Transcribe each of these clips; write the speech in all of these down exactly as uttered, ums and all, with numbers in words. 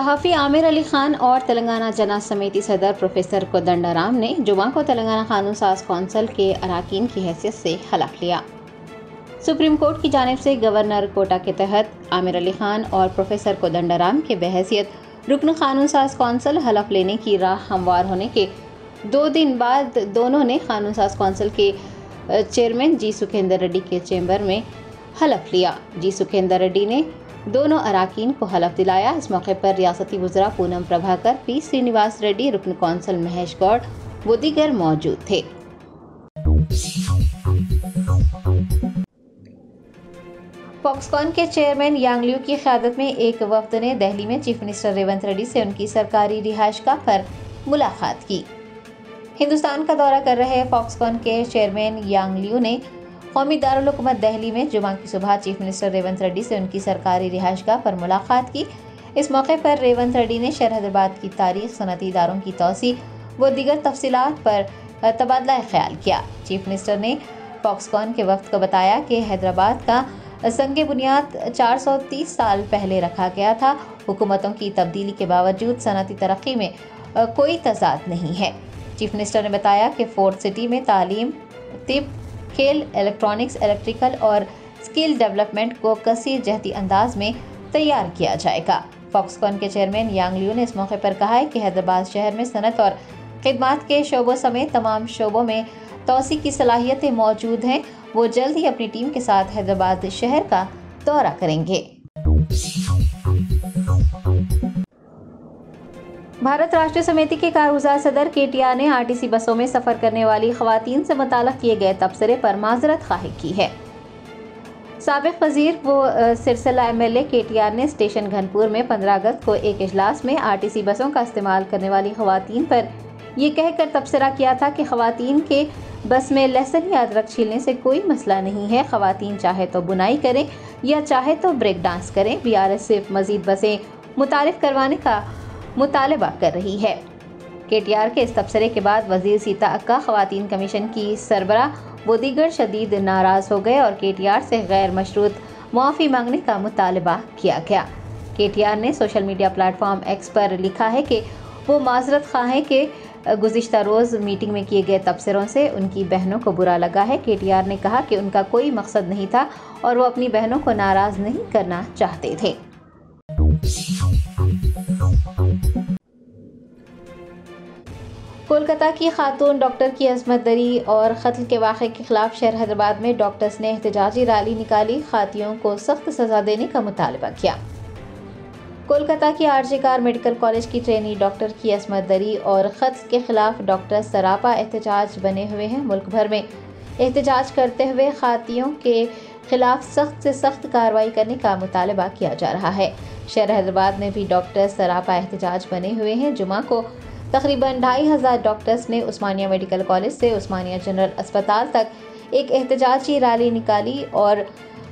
सहाफ़ी आमिर अली ख़ान और तेलंगाना जना समिति सदर प्रोफेसर कोदंडा राम ने जुमा को तेलंगाना कानूनसाज कौंसल के अराकीन की हैसियत से हलफ लिया। सुप्रीम कोर्ट की जानिब से गवर्नर कोटा के तहत आमिर अली ख़ान और प्रोफेसर कोदंडा राम के बहैसियत रुकन कानूनसाज कौंसल हलफ लेने की राह हमवार होने के दो दिन बाद दोनों ने कानूनसाज कौंसल के चेयरमैन जी सुखेंदर रेड्डी के चैम्बर में हलफ लिया। जी सुखेंदर रेड्डी ने दोनों अराकीन को हलफ दिलाया। इस मौके पर रियासती वज़रा पूनम प्रभाकर, पी श्रीनिवास रेड्डी, रुकन कौंसल महेश गौड़ व दीगर मौजूद थे। फॉक्सकॉन के चेयरमैन यांग लियू की क़यादत में एक वफ्द ने दिल्ली में चीफ मिनिस्टर रेवंत रेड्डी से उनकी सरकारी रिहाइशगाह पर मुलाकात की। हिंदुस्तान का दौरा कर रहे फॉक्सकॉन के चेयरमैन यांग लियू ने कौमी दारुल हुकूमत दिल्ली में जुमा की सुबह चीफ मिनिस्टर रेवंत रेड्डी से उनकी सरकारी रिहाइशगाह पर मुलाकात की। इस मौके पर रेवंत रेड्डी ने शहर हैदराबाद की तारीख, सनती इदारों की तोसी व दीगर तफसीलात पर तबादला ख्याल किया। चीफ मिनिस्टर ने फॉक्सकॉन के वफ्द को बताया कि हैदराबाद का संग बुनियाद चार सौ तीस साल पहले रखा गया था। हुकूमतों की तब्दीली के बावजूद सनती तरक्की में कोई तजाद नहीं है। चीफ मिनिस्टर ने बताया कि फोर्थ सिटी में तालीम, तिब, खेल, इलेक्ट्रॉनिक्स, इलेक्ट्रिकल और स्किल डेवलपमेंट को कसीर जहती अंदाज में तैयार किया जाएगा। फॉक्सकॉन के चेयरमैन यांग लियू ने इस मौके पर कहा है कि हैदराबाद शहर में सनत और खिदमात के शोबों समेत तमाम शोबों में तोसी की सलाहियतें मौजूद हैं। वो जल्द ही अपनी टीम के साथ हैदराबाद शहर का दौरा करेंगे। भारत राष्ट्रीय समिति के कारगुजार सदर के टी आर ने आरटीसी बसों में सफ़र करने वाली ख़वातीन से मुताल्लिक़ किए गए तबसरे पर माजरत ख़ाही की है। साबिक़ वज़ीर व Sircilla M L A K T R ने स्टेशन घनपुर में पंद्रह अगस्त को एक इजलास में आरटीसी बसों का इस्तेमाल करने वाली ख़वातीन पर यह कहकर तबसरा किया था कि ख़वातीन के बस में लहसुन या अदरक छीलने से कोई मसला नहीं है। ख़वातीन चाहे तो बुनाई करें या चाहे तो ब्रेक डांस करें। बी आर सिर्फ मज़ीद बसें मुतारिफ़ करवाने का मुतालबा कर रही है। के टी आर के इस तबसरे के बाद वज़ीर सीता अक्का, ख़वातीन कमीशन की सरबरा वो दीगर शदीद नाराज़ हो गए और के टी आर से गैर मशरूत मुआफ़ी मांगने का मुतालबा किया गया। के टी आर ने सोशल मीडिया प्लेटफॉर्म एक्स पर लिखा है कि वो माजरत ख़ाह है कि गुज़िश्ता रोज़ मीटिंग में किए गए तबसरों से उनकी बहनों को बुरा लगा है। के टी आर ने कहा कि उनका कोई मकसद नहीं था और वो अपनी बहनों को नाराज़ नहीं करना चाहते थे। कोलकाता की खातून डॉक्टर की अजमत दरी और कत्ल के वाक़े के खिलाफ शहर हैदराबाद में डॉक्टर्स ने एहतजाजी रैली निकाली, खातियों को सख्त सजा देने का मुतालबा किया। कोलकाता की आरजेकार मेडिकल कॉलेज की ट्रेनी डॉक्टर की अजमत दरी और कत्ल के खिलाफ डॉक्टर्स सरापा एहतजाज बने हुए हैं। मुल्क भर में एहतजाज करते हुए खातियों के खिलाफ सख्त से सख्त कार्रवाई करने का मुतालबा किया जा रहा है। शहर हैदराबाद में भी डॉक्टर्स सरापा एहतजाज बने हुए हैं। जुमा को तकरीबन ढाई हज़ार डॉक्टर्स ने उस्मानिया मेडिकल कॉलेज से उस्मानिया जनरल अस्पताल तक एक एहतजाजी रैली निकाली और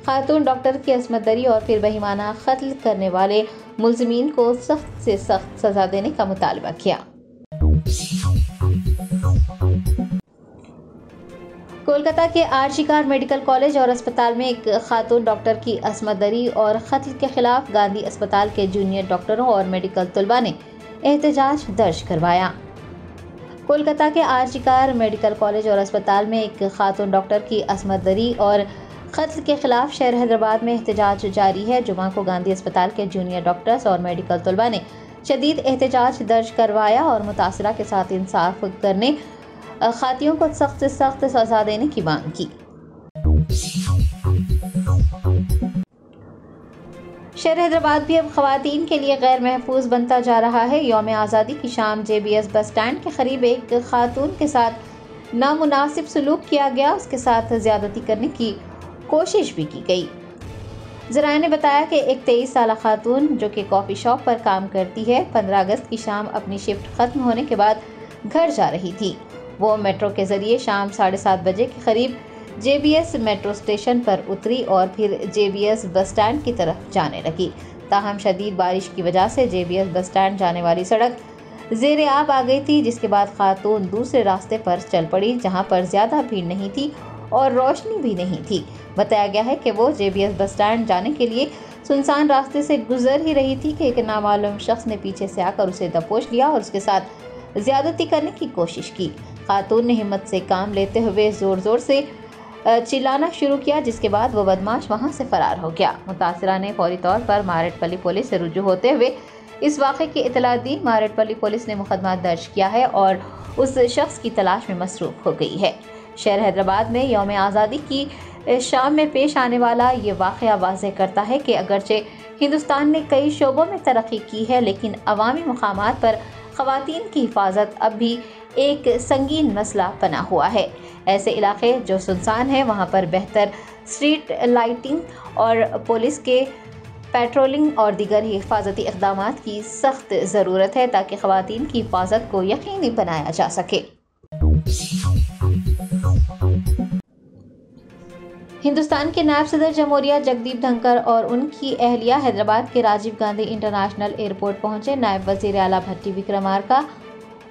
खातून डॉक्टर की असमत दरी और फिर बेईमाना कत्ल करने वाले मुलजमीन को सख्त से सख्त सजा देने का मुतालबा किया। कोलकाता के आरजीकार मेडिकल कॉलेज और अस्पताल में एक खातून डॉक्टर की असमत दरी और कत्ल के खिलाफ गांधी अस्पताल के जूनियर डॉक्टरों और मेडिकल तलबा ने एहतजाज दर्ज करवाया। कोलकाता के आरजीकार मेडिकल कॉलेज और अस्पताल में एक खातून डॉक्टर की असमत दरी और कत्ल के खिलाफ शहर हैदराबाद में एहतजाज जारी है। जुमा को गांधी अस्पताल के जूनियर डॉक्टर्स और मेडिकल तलबा ने शदीद एहतजाज दर्ज करवाया और मुतासरा के साथ इंसाफ करने, खातियों को सख्त से सख्त सजा देने की मांग की। शहर हैदराबाद भी अब ख़वातीन के लिए गैर महफूज बनता जा रहा है। यौम आज़ादी की शाम J B S bus stand के करीब एक खातून के साथ नामुनासिब सलूक किया गया, उसके साथ ज़्यादती करने की कोशिश भी की गई। ज़राए ने बताया कि एक तेईस साल खातून जो कि कॉफ़ी शॉप पर काम करती है, पंद्रह अगस्त की शाम अपनी शिफ्ट ख़त्म होने के बाद घर जा रही थी। वो मेट्रो के ज़रिए शाम साढ़े सात बजे के करीब J B S metro station पर उतरी और फिर J B S bus stand की तरफ जाने लगी। ताहम शदीद बारिश की वजह से J B S bus stand जाने वाली सड़क ज़ेरे आब आ गई थी, जिसके बाद खातून दूसरे रास्ते पर चल पड़ी जहां पर ज़्यादा भीड़ नहीं थी और रोशनी भी नहीं थी। बताया गया है कि वो J B S bus stand जाने के लिए सुनसान रास्ते से गुजर ही रही थी कि एक नामालूम शख्स ने पीछे से आकर उसे दबोच लिया और उसके साथ ज्यादती करने की कोशिश की। खातून ने हिम्मत से काम लेते हुए ज़ोर ज़ोर से चिल्लाना शुरू किया, जिसके बाद वो बदमाश वहाँ से फरार हो गया। मुतासरा ने फौरी तौर पर मारेटपली पुलिस से रुजू होते हुए इस वाक़े की इतला दी। मारेटपली पुलिस ने मुकदमा दर्ज किया है और उस शख्स की तलाश में मसरूफ़ हो गई है। शहर हैदराबाद में यौम आज़ादी की शाम में पेश आने वाला ये वाक़या वाज़ह करता है कि अगरचे हिंदुस्तान ने कई शोबों में तरक्की की है, लेकिन अवामी मकामात पर ख़वातीन की हिफाजत अब भी एक संगीन मसला बना हुआ है। ऐसे इलाके जो सुनसान हैं, वहाँ पर बेहतर स्ट्रीट लाइटिंग और पुलिस के पेट्रोलिंग और दीगर हिफाजती इकदाम की सख्त ज़रूरत है ताकि ख़वातीन की हिफाजत को यकीनी बनाया जा सके। हिंदुस्तान के नायब सदर जमहूरिया जगदीप धनकर और उनकी अहलिया हैदराबाद के राजीव गांधी इंटरनेशनल एयरपोर्ट पहुँचे। नायब वज़ीर आला भट्टी विक्रमार्का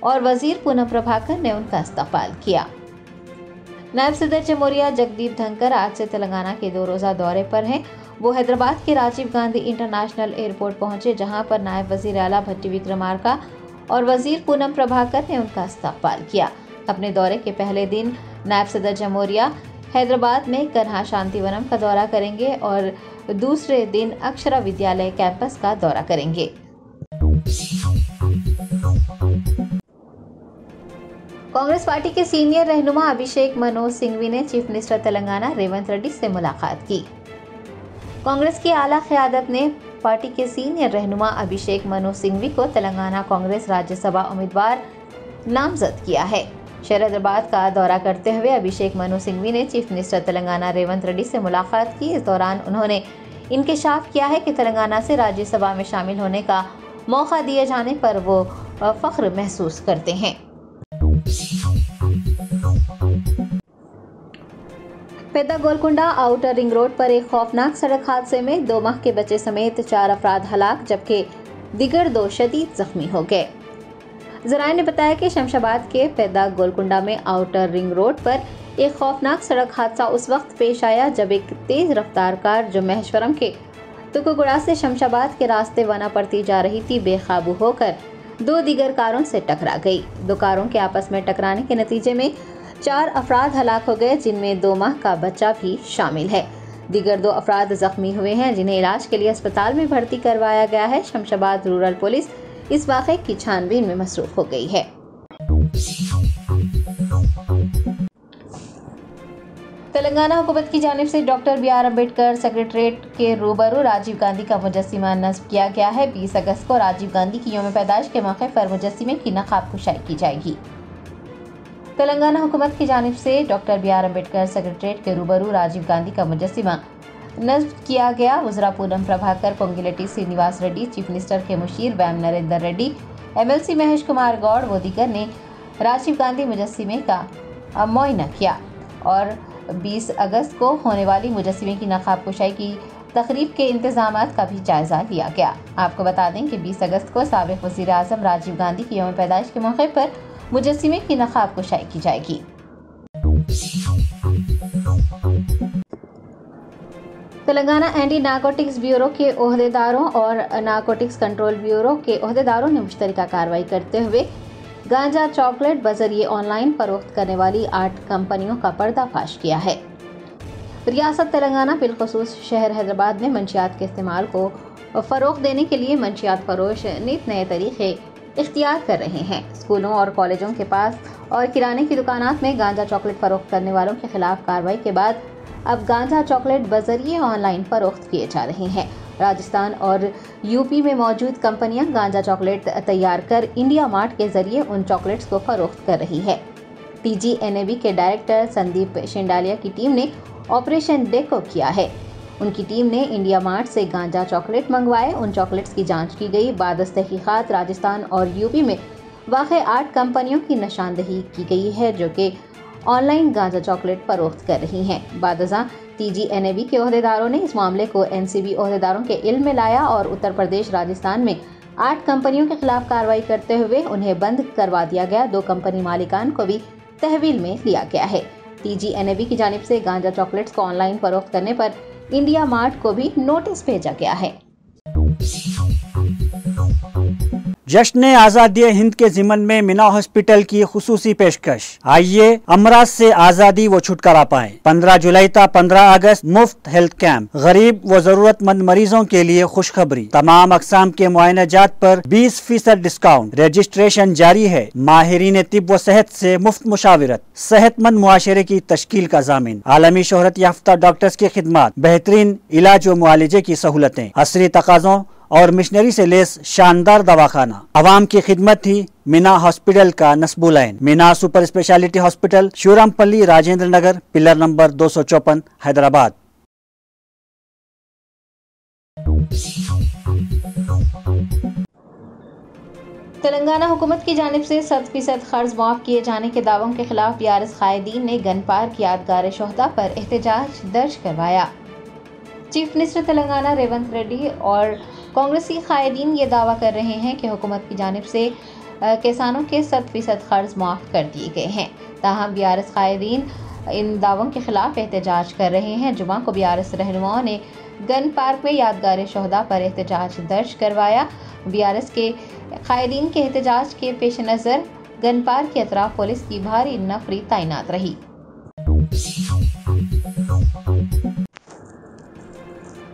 और वज़ीर पूनम प्रभाकर ने उनका इस्तकबाल किया। नायब सदर जमहूरिया जगदीप धनकर आज से तेलंगाना के दो रोज़ा दौरे पर हैं। वो हैदराबाद के राजीव गांधी इंटरनेशनल एयरपोर्ट पहुंचे, जहां पर नायब वज़ीर आला भट्टी विक्रमार्का और वज़ीर पूनम प्रभाकर ने उनका इस्तकबाल किया। अपने दौरे के पहले दिन नायब सदर जमहूरिया हैदराबाद में करहा शांतिवनम का दौरा करेंगे और दूसरे दिन अक्षरा विद्यालय कैंपस का दौरा करेंगे। कांग्रेस पार्टी के सीनियर रहनुमा अभिषेक मनोज सिंघवी ने चीफ मिनिस्टर तेलंगाना रेवंत रेड्डी से मुलाकात की। कांग्रेस की आला क़यादत ने पार्टी के सीनियर रहनुमा अभिषेक मनोज सिंघवी को तेलंगाना कांग्रेस राज्यसभा उम्मीदवार नामजद किया है। शहर हैदराबाद का दौरा करते हुए अभिषेक मनोज सिंघवी ने चीफ मिनिस्टर तेलंगाना रेवंत रेड्डी से मुलाकात की। इस दौरान उन्होंने इंकशाफ किया है कि तेलंगाना से राज्यसभा में शामिल होने का मौका दिए जाने पर वो फ़ख्र महसूस करते हैं। Pedda Golconda outer ring road पर एक खौफनाक सड़क हादसे में दो माह के बच्चे समेत चार अफराद हलाक जबकि दिगर दो शदीद जख्मी हो गए। जराये ने बताया कि शमशाबाद के पेद्दा गोलकुंडा में आउटर रिंग रोड पर एक खौफनाक सड़क हादसा उस वक्त पेश आया जब एक तेज़ रफ्तार कार जो महेश्वरम के तुकोगुड़ा से शमशाबाद के रास्ते वनापरती जा रही थी, बेकाबू होकर दो दीगर कारों से टकरा गई। दो कारों के आपस में टकराने के नतीजे में चार अफराद हलाक हो गए, जिनमें दो माह का बच्चा भी शामिल है। दीगर दो अफराद जख्मी हुए हैं, जिन्हें इलाज के लिए अस्पताल में भर्ती करवाया गया है। शमशाबाद रूरल पुलिस इस वाक़े की छानबीन में मसरूफ हो गई है। तेलंगाना हुकूमत की जानिब से doctor B R Ambedkar secretariat के रूबरू राजीव गांधी का मुजस्सिमा नस्ब किया गया है। बीस अगस्त को राजीव गांधी की यौम पैदाइश के मौके पर मुजस्सिमे की नकाब कुशाई की जाएगी। तेलंगाना हुकूमत की जानिब से doctor B R Ambedkar secretariat के रूबरू राजीव गांधी का मुजस्सिमा नस्ब किया गया। उज़रापुरम Prabhakar Ponguleti Srinivas Reddy, chief minister के मुशीर Vem Narendra Reddy, M L C Mahesh Kumar Goud व दीगर ने राजीव गांधी मुजस्सिमे का मुआयना किया और बीस अगस्त को होने वाली मुजस्सिमे की नकाबकुशाई की तकरीब के इंतजाम का भी जायज़ा लिया गया। आपको बता दें कि बीस अगस्त को साबिक़ वज़ीर आज़म राजीव गांधी की यौम पैदाइश के मौके पर मुजस्सिमे की नकाब कुशाई की जाएगी। तेलंगाना एंटी नारकोटिक्स ब्यूरो के ओहदेदारों और नारकोटिक्स कंट्रोल ब्यूरो के ओहदेदारों ने मुश्तरका कार्रवाई करते हुए गांजा चॉकलेट बजरिए ऑनलाइन फरोख्त करने वाली आठ कंपनियों का पर्दाफाश किया है। रियासत तेलंगाना बिलखसूस शहर हैदराबाद में मंशियात के इस्तेमाल को फ़रोग देने के लिए मंशियात फरोश नित नए तरीके इख्तियार कर रहे हैं। स्कूलों और कॉलेजों के पास और किराने की दुकानात में गांजा चॉकलेट फरोख्त करने वालों के खिलाफ कार्रवाई के बाद अब गांजा चॉकलेट बजरिए ऑनलाइन फरोख्त किए जा रहे हैं। राजस्थान और यूपी में मौजूद कंपनियां गांजा चॉकलेट तैयार कर इंडिया मार्ट के जरिए उन चॉकलेट्स को फरोख्त कर रही है। T G N A V के डायरेक्टर संदीप शिंडालिया की टीम ने ऑपरेशन डेको किया है। उनकी टीम ने इंडिया मार्ट से गांजा चॉकलेट मंगवाए, उन चॉकलेट्स की जांच की गई। बाद तहकीक़ात राजस्थान और यूपी में वाक़ई आठ कंपनियों की निशानदेही की गई है जो कि ऑनलाइन गांजा चॉकलेट फरोख्त कर रही हैं। बादजा T G N A V के अहदेदारों ने इस मामले को एन सी बी अहदेदारों के इल्म में लाया और उत्तर प्रदेश राजस्थान में आठ कंपनियों के खिलाफ कार्रवाई करते हुए उन्हें बंद करवा दिया गया। दो कंपनी मालिकान को भी तहवील में लिया गया है। T G N A V की जानिब से गांजा चॉकलेट्स को ऑनलाइन फरोख्त करने पर इंडिया मार्ट को भी नोटिस भेजा गया है। जश्न आज़ादी हिंद के जिमन में मिना हॉस्पिटल की खुसूसी पेशकश, आइए अमराज से आज़ादी व छुटकारा पाएं। पंद्रह जुलाई तक पंद्रह अगस्त मुफ्त हेल्थ कैंप, गरीब व जरूरतमंद मरीजों के लिए खुशखबरी। तमाम अकसाम के मुआयनाजात पर बीस फीसद डिस्काउंट, रजिस्ट्रेशन जारी है। माहिरीन तिब व सेहत से मुफ्त मुशावरत, सेहतमंद मुआशरे की तश्कील का जामिन। आलमी शोहरत याफ्ता डॉक्टर्स की खिदमत, बेहतरीन इलाज व मुआलजे की सहूलतें। असरी तकाज़ों और मिशनरी से लेस शानदार दवाखाना, अवाम की खिदमत थी मीना हॉस्पिटल का नस्बुलाइन। Meena super speciality hospital, Shivrampalli, Rajendra Nagar, pillar number दो सौ चौपन, हैदराबाद। तेलंगाना हुकूमत की जानिब से शत फीसद खर्च माफ किए जाने के दावों के खिलाफ बी आर कायदीन ने गन पार्क यादगार शोहदा पर एहतजाज दर्ज करवाया। चीफ मिनिस्टर तेलंगाना रेवंत रेड्डी और कांग्रेसी कायदीन ये दावा कर रहे हैं कि हुकूमत की जानिब से किसानों के शत फीसद कर्ज माफ़ कर दिए गए हैं। ताहम बी आर एस कायदीन इन दावों के खिलाफ एहतजाज कर रहे हैं। जुमा को बी आर एस रहनुमाओं ने गन पार्क में यादगार शोहदा पर एहतजाज दर्ज करवाया। बी आर एस के कायदीन के एहतजाज के पेश नज़र गन पार्क के अतराफ पुलिस की भारी नफरी तैनात रही।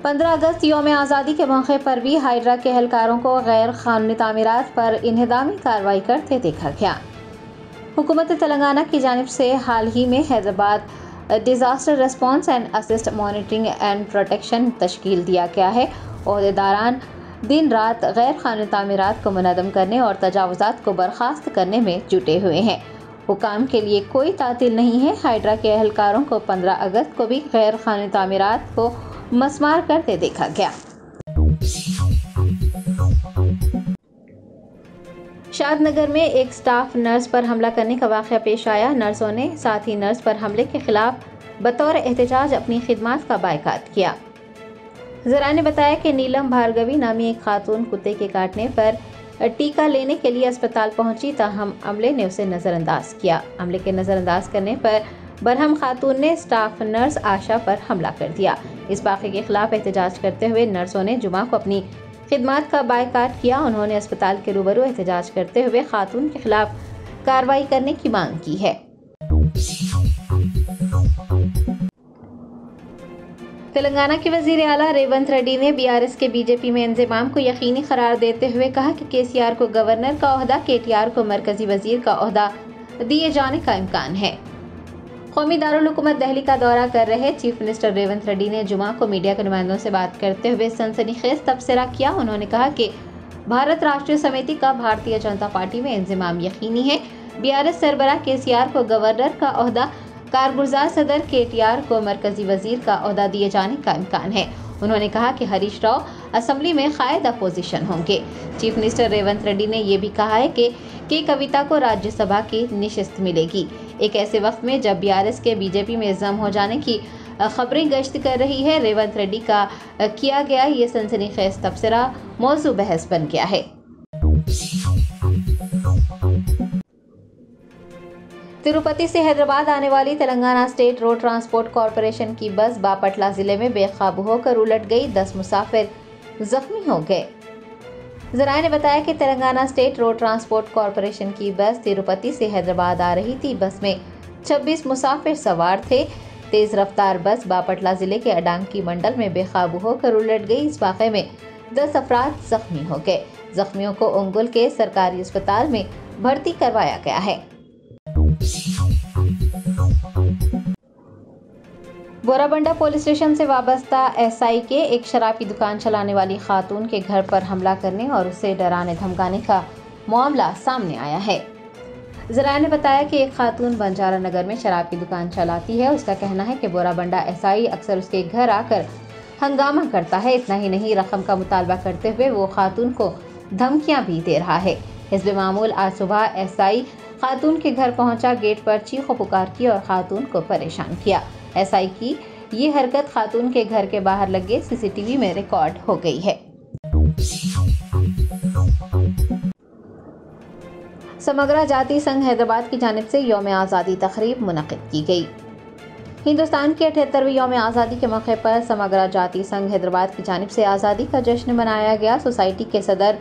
पंद्रह अगस्त योम आज़ादी के मौके पर भी हायड्रा के एहलकारों को गैर कानूनी तामीरात पर इन्हदामी कार्रवाई करते देखा गया। हुकूमत तेलंगाना की जानिब से हाल ही में Hyderabad disaster response and assist monitoring and protection तश्कील दिया गया है। ओहदेदारान दिन रात गैर कानूनी तामीरात को मुनदम करने और तजावुज़ात को बर्खास्त करने में जुटे हुए हैं। हुकाम के लिए कोई तातील नहीं है। हायड्रा के एहलकारों को पंद्रह अगस्त को भी गैर कानूनी तामीरात को मस्मार करते देखा गया। शादनगर में एक स्टाफ नर्स पर हमला करने का वाकया पेश आया। नर्सों ने साथ ही नर्स पर हमले के खिलाफ बतौर एहतजाज अपनी खिदमत का बायकाट किया। जरा ने बताया कि नीलम भार्गवी नामी एक खातून कुत्ते के काटने पर टीका लेने के लिए अस्पताल पहुंची, तहम अमले ने उसे नज़रअंदाज किया। अमले के नज़रअंदाज करने पर बरहम खातून ने स्टाफ नर्स आशा पर हमला कर दिया। इस वाक़े के खिलाफ एहतजाज करते हुए नर्सों ने जुमा को अपनी खिदमत का बायकाट किया। उन्होंने अस्पताल के रूबरू एहतजाज करते हुए खातून के खिलाफ कार्रवाई करने की मांग की है। तेलंगाना के वजीर आला रेवंत रेड्डी ने बी आर एस के बीजेपी में इंजमाम को यकीनी करार देते हुए कहा कि के सी आर को गवर्नर का ओहदा, के टी आर को मरकजी वजीर का ओहदा दिए जाने का इम्कान है। कौमी दारुल हुकूमत दिल्ली का दौरा कर रहे चीफ मिनिस्टर रेवंत रेड्डी ने जुमा को मीडिया के नुमाइंदों से बात करते हुए सनसनीखेज तबसरा किया। उन्होंने कहा कि भारत राष्ट्रीय समिति का भारतीय जनता पार्टी में इंजमाम यकीनी है। बी आर एस सरबराह के सी आर को गवर्नर का ओहदा, कारगुजार सदर के टी आर को मरकजी वजीर का ओहदा दिए जाने का इम्कान है। उन्होंने कहा कि हरीश राव असम्बली में कायद अपोजिशन होंगे। चीफ मिनिस्टर रेवंत रेड्डी ने यह भी कहा है कि के कविता को राज्यसभा की निशस्त मिलेगी। एक ऐसे वक्त में जब बी आर एस के बीजेपी में इल्ज़ाम हो जाने की खबरें गश्त कर रही है, रेवंत रेड्डी का किया गया ये सनसनीखेज तबसरा मौजू बहस बन गया है। तिरुपति से हैदराबाद आने वाली Telangana state road transport corporation की बस बापटला जिले में बेकाबू होकर उलट गई। दस मुसाफिर जख्मी हो गए। जराये ने बताया कि Telangana state road transport corporation की बस तिरुपति से हैदराबाद आ रही थी। बस में छब्बीस मुसाफिर सवार थे। तेज़ रफ्तार बस बापटला जिले के अडांकी मंडल में बेकाबू होकर उलट गई। इस वाक़े में दस अफराद जख्मी हो गए। जख्मियों को ओंगुल के सरकारी अस्पताल में भर्ती करवाया गया है। बोराबंडा पुलिस स्टेशन से वाबस्ता एसआई के एक शराब की दुकान चलाने वाली खातून के घर पर हमला करने और उसे डराने धमकाने का मामला सामने आया है। जराये ने बताया कि एक खातून बंजारा नगर में शराब की दुकान चलाती है। उसका कहना है कि बोराबंडा एसआई अक्सर उसके घर आकर हंगामा करता है। इतना ही नहीं, रकम का मुतालबा करते हुए वो खातून को धमकियाँ भी दे रहा है। इस बेमामूल आज सुबह एसआई खातून के घर पहुंचा, गेट पर चीखो पुकार की और खातून को परेशान किया। एसआई की ये हरकत खातून के घर के बाहर लगे सीसीटीवी में रिकॉर्ड हो गई है। समगरा जाति संघ हैदराबाद की जानिब से यौम आज़ादी तकरीब मुनक़िद की गई। हिंदुस्तान की अठहत्तरवीं यौम आज़ादी के मौके पर समगरा जाति संघ हैदराबाद की जानिब से आज़ादी का जश्न मनाया गया। सोसाइटी के सदर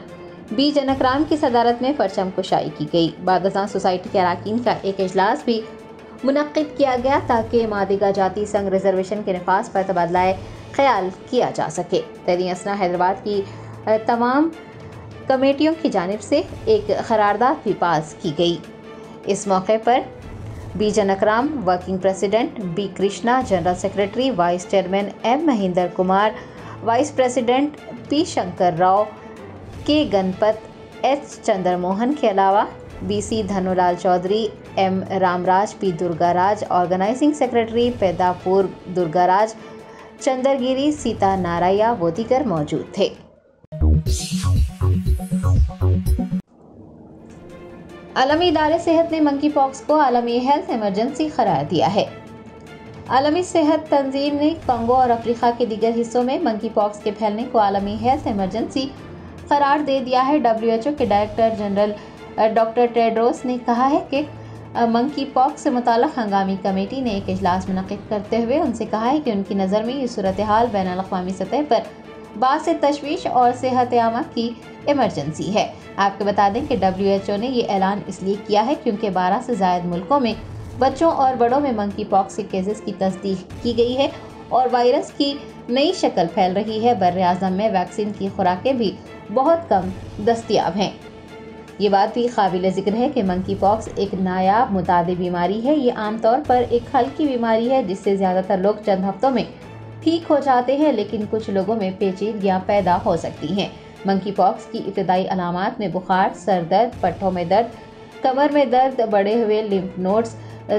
बी जनकराम की सदारत में परचम कुशाई की गई। बादशाह सोसाइटी के अरकान का एक अजलास भी मुनक़िद किया गया ताकि मादिगा जाति संघ रिजर्वेशन के नफाज पर तबादला ख्याल किया जा सके। तहरीक असना हैदराबाद की तमाम कमेटियों की जानिब से एक क़रारदाद भी पास की गई। इस मौके पर B Janakram, working president B Krishna, general secretary vice chairman M Mahendra Kumar, vice president P Shankar Rao, K Ganpat, H Chandramohan के अलावा B C Dhanolal Chaudhary, M Ramraj, P Durgaraj, organising secretary पैदापुर Durgaraj, Chandragiri Sita नाराया व दीगर मौजूद थे। आलमी इदारे सेहत ने मंकी पॉक्स को आलमी हेल्थ इमरजेंसी करार दिया है। आलमी सेहत तंजीम ने कंगो और अफ्रीका के दीगर हिस्सों में मंकी पॉक्स के फैलने को आलमी हेल्थ इमरजेंसी करार दे दिया है। डब्ल्यू एच ओ के डायरेक्टर जनरल डॉक्टर टेड्रोस ने कहा है कि मंकी पॉक्स से मुताल्लिक़ हंगामी कमेटी ने एक इजलास मुनक़िद करते हुए उनसे कहा है कि उनकी नज़र में ये सूरत हाल बैनुल-अक़वामी सतह पर बात से तशवीश और सेहत आमा की इमरजेंसी है। आपको बता दें कि डब्ल्यू एच ओ ने यह ऐलान इसलिए किया है क्योंकि बारह से ज़ायद मुल्कों में बच्चों और बड़ों में मंकी पॉक्स के केसेस की तस्दीक की गई है और वायरस की नई शक्ल फैल रही है। बर्र-ए-आज़म में वैक्सीन की खुराकें भी बहुत कम दस्तियाब हैं। ये बात भी काबिल ज़िक्र है कि मंकी पॉक्स एक नायाब मुतादी बीमारी है। ये आमतौर पर एक हल्की बीमारी है जिससे ज़्यादातर लोग चंद हफ्तों में ठीक हो जाते हैं, लेकिन कुछ लोगों में पेचीदगियाँ पैदा हो सकती हैं। मंकी पॉक्स की इब्तदाई अलामात में बुखार, सर दर्द, पट्ठों में दर्द, कमर में दर्द, बढ़े हुए लिम्फ नोड्स,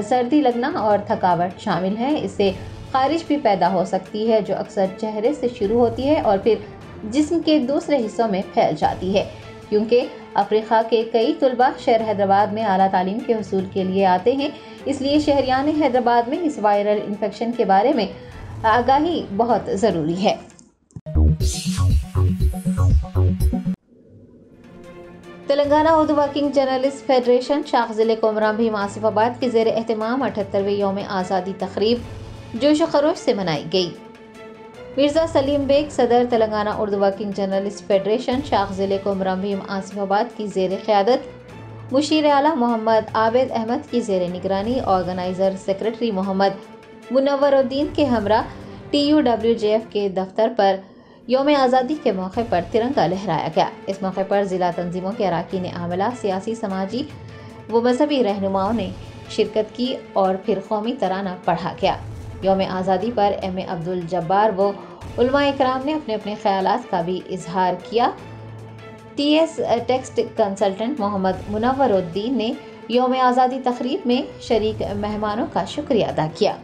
सर्दी लगना और थकावट शामिल हैं। इससे खारिश भी पैदा हो सकती है जो अक्सर चेहरे से शुरू होती है और फिर जिस्म के दूसरे हिस्सों में फैल जाती है। क्योंकि अफ्रीका के कई तलबा शहर हैदराबाद में आला तालीम के हसूल के लिए आते हैं, इसलिए शहरियान हैदराबाद में इस वायरल इन्फेक्शन के बारे में आगाही बहुत ज़रूरी है। Telangana Urdu working journalist federation शाख ज़िले कोमरा भीम आसिफाबाद की ज़ेर एहतमाम अठहत्तरवीं योम आज़ादी तकरीब जोश खरोश से मनाई गई। मिर्ज़ा सलीम बेग, सदर Telangana Urdu working journalist federation शाख ज़िले कोमरा भीम आसिफाबाद की ज़ेर क़यादत मुशीर आला मोहम्मद आबिद अहमद की ज़ेर निगरानी ऑर्गेनाइज़र सेक्रेटरी मोहम्मद मुनवरुद्दीन के हमरा T U W J F के दफ्तर पर योम आज़ादी के मौके पर तिरंगा लहराया गया। इस मौके पर ज़िला तंजीमों के अरकान आमला, सियासी, समाजी व मजहबी रहनुमाओं ने शिरकत की और फिर कौमी तराना पढ़ा गया। योम आज़ादी पर एम ए अब्दुल जब्बार व उलमा इकराम ने अपने अपने ख्यालात का भी इजहार किया। T S text consultant Mohammad Munawaruddin ने योम आज़ादी तकरीब में शरीक मेहमानों का शुक्रिया अदा किया।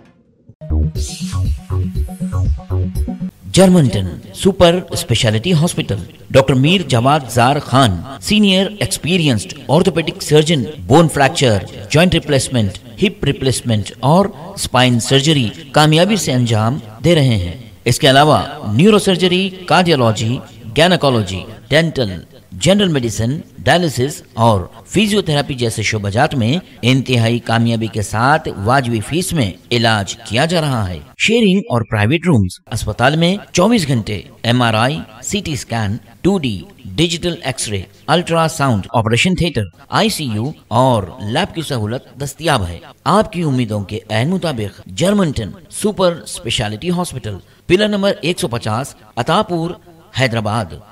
Germanton super speciality hospital doctor Mir जमात jar Khan, senior experienced orthopaedic surgeon, bone fracture, joint replacement, hip replacement और स्पाइन सर्जरी कामयाबी से अंजाम दे रहे हैं। इसके अलावा neuro surgery, cardiology, gynaecology, dental, general medicine, dialysis और फिजियोथेरापी जैसे शोबाजात में इंतहाई कामयाबी के साथ वाजबी फीस में इलाज किया जा रहा है। शेयरिंग और प्राइवेट रूम्स, अस्पताल में चौबीस घंटे M R I, C T scan, two D, digital x ray, ultrasound, operation theatre, I C U और लैब की सहूलत दस्तियाब है। आपकी उम्मीदों के अहम मुताबिक Germanton super speciality hospital, pillar number एक सौ पचास, अतापुर, हैदराबाद।